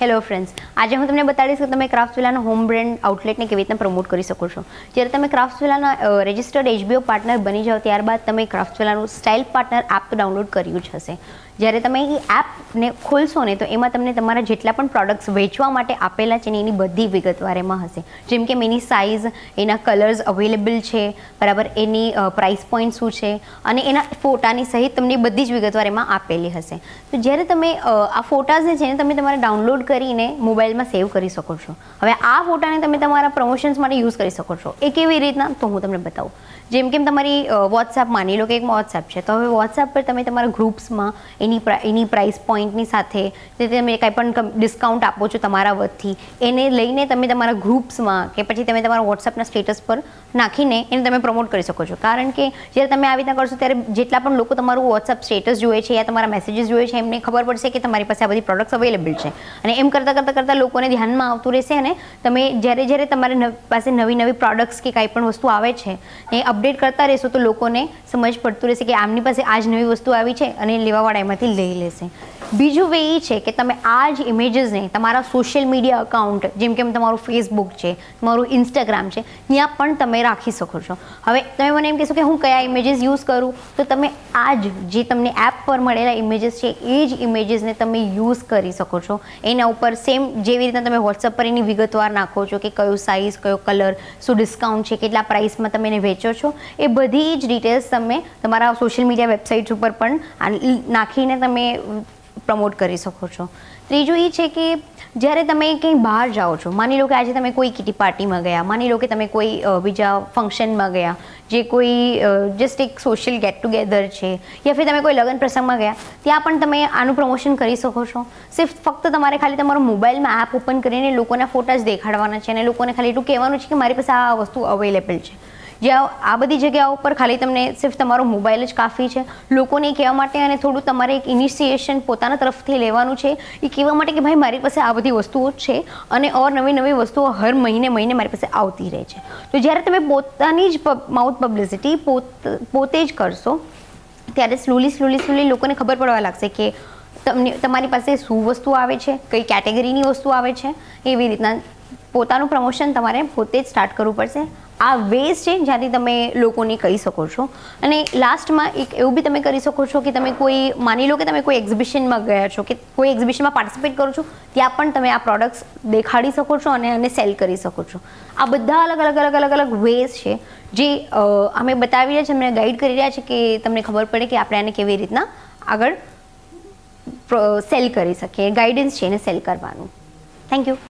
Hello friends, आज हूँ तमने बताड़ीश कि तमे क्राफ्ट्सविला होम ब्रेन्ड आउटलेट ने केवी रीतना प्रमोट करी सको छो। ज्यारे तमे क्राफ्ट्सविला रजिस्टर्ड एचबीओ पार्टनर बनी जाओ त्यारबाद तमे क्राफ्ट्सविला स्टाइल पार्टनर ऐप तो डाउनलॉड कर्यु ज हशे। જ્યારે તમે એ એપને ખોલશો ને તો એમાં તમને તમારા જેટલા પણ પ્રોડક્ટ્સ વેચવા માટે આપેલા છે ને એની બધી વિગતવાર એમાં હશે, જેમ કે એની સાઇઝ, એના કલર્સ અવેલેબલ છે, બરાબર, એની પ્રાઇસ પોઈન્ટ શું છે અને એના ફોટાની સહિત તમને બધી જ વિગતવાર એમાં આપેલી હશે। તો જ્યારે તમે આ ફોટાઝ છે ને તમે તમારે ડાઉનલોડ કરીને મોબાઈલમાં સેવ કરી શકો છો। હવે આ ફોટાને તમે તમારા પ્રમોશન્સ માટે યુઝ કરી શકો છો। એ કેવી રીતના, તો હું તમને બતાવું। જેમ કે તમારી વોટ્સએપ, માની લો કે એક વોટ્સએપ છે, તો હવે વોટ્સએપ પર તમે તમારા ગ્રુપ્સમાં એની પ્રાઇસ પોઈન્ટની સાથે જે તમે કંઈ પણ ડિસ્કાઉન્ટ આપો છો તમારા વતથી, એને લઈને તમે તમારા ગ્રુપ્સમાં કે પછી તમે તમારા વોટ્સએપના સ્ટેટસ પર નાખીને એને તમે પ્રમોટ કરી શકો છો। કારણ કે જ્યારે તમે આવી રીતના કરશો ત્યારે જેટલા પણ લોકો તમારું વોટ્સએપ સ્ટેટસ જોવે છે યા તમારા મેસેજીસ જોવે છે એમને ખબર પડશે કે તમારી પાસે આ બધી પ્રોડક્ટ્સ અવેલેબલ છે, અને એમ કરતાં લોકોને ધ્યાનમાં આવતું રહેશે અને તમે જ્યારે જ્યારે તમારી પાસે નવી નવી પ્રોડક્ટ્સ કે કાંઈ પણ વસ્તુ આવે છે એ અપડેટ કરતા રહેશો તો લોકોને સમજ પડતું રહેશે કે આમની પાસે આ જ નવી વસ્તુ આવી છે અને લેવાવાળા એમાં લઈ લેશે। બીજું વે એ છે કે તમે આ જ ઇમેજીસને તમારા સોશિયલ મીડિયા અકાઉન્ટ, જેમ કે તમારું ફેસબુક છે, તમારું ઇન્સ્ટાગ્રામ છે, ત્યાં પણ તમે રાખી શકો છો। હવે તમે મને એમ કહેશો કે હું કયા ઇમેજીસ યુઝ કરું, તો તમે આ જ જે તમને એપ પર મળેલા ઇમેજીસ છે એ જ ઇમેજીસને તમે યુઝ કરી શકો છો। એના ઉપર સેમ જેવી રીતના તમે વોટ્સઅપ પર એની વિગતવાર નાખો છો કે કયો સાઇઝ, કયો કલર, શું ડિસ્કાઉન્ટ છે, કેટલા પ્રાઇસમાં તમે એને વેચો છો, એ બધી જ ડિટેલ્સ તમે તમારા સોશિયલ મીડિયા વેબસાઇટ્સ ઉપર પણ નાખી તમે પ્રમોટ કરી શકો છો। ત્રીજું એ છે કે જ્યારે તમે કંઈ બહાર જાઓ છો, માની લો કે આજે તમે કોઈ કિટી પાર્ટીમાં ગયા, માની લો કે તમે કોઈ બીજા ફંક્શનમાં ગયા, જે કોઈ જસ્ટ એક સોશિયલ ગેટ ટુગેધર છે, યા ફિર તમે કોઈ લગ્ન પ્રસંગમાં ગયા, ત્યાં પણ તમે આનું પ્રમોશન કરી શકો છો। સિર્ફ ફક્ત તમારે ખાલી તમારો મોબાઈલમાં એપ ઓપન કરીને લોકોના ફોટા જ દેખાડવાના છે અને લોકોને ખાલી એટલું કહેવાનું છે કે મારી પાસે આ વસ્તુ અવેલેબલ છે। જ્યાં આ બધી જગ્યાઓ પર ખાલી તમને સિર્ફ તમારો મોબાઈલ જ કાફી છે લોકોને એ કહેવા માટે, અને થોડું તમારે એક ઇનિશિએશન પોતાના તરફથી લેવાનું છે એ કહેવા માટે કે ભાઈ મારી પાસે આ બધી વસ્તુઓ છે અને ઓર નવી નવી વસ્તુઓ હર મહિને મારી પાસે આવતી રહે છે। તો જ્યારે તમે પોતાની જ માઉથ પબ્લિસિટી પોતે જ કરશો ત્યારે સ્લોલી લોકોને ખબર પડવા લાગશે કે તમને તમારી પાસે શું વસ્તુ આવે છે, કઈ કેટેગરીની વસ્તુ આવે છે। એવી રીતના પોતાનું પ્રમોશન તમારે પોતે જ સ્ટાર્ટ કરવું પડશે। આ વેઝ છે જ્યાંથી તમે લોકોને કહી શકો છો। અને લાસ્ટમાં એક એવું બી તમે કરી શકો છો કે તમે કોઈ, માની લો કે તમે કોઈ એક્ઝિબિશનમાં ગયા છો કે કોઈ એક્ઝિબિશનમાં પાર્ટિસિપેટ કરો છો, ત્યાં પણ તમે આ પ્રોડક્ટ્સ દેખાડી શકો છો અને આને સેલ કરી શકો છો। આ બધા અલગ વેઝ છે જે અમે બતાવી રહ્યા છે, અમને ગાઈડ કરી રહ્યા છે કે તમને ખબર પડે કે આપણે આને કેવી રીતના આગળ સેલ કરી શકીએ, ગાઈડન્સ છે એને સેલ કરવાનું। Thank you.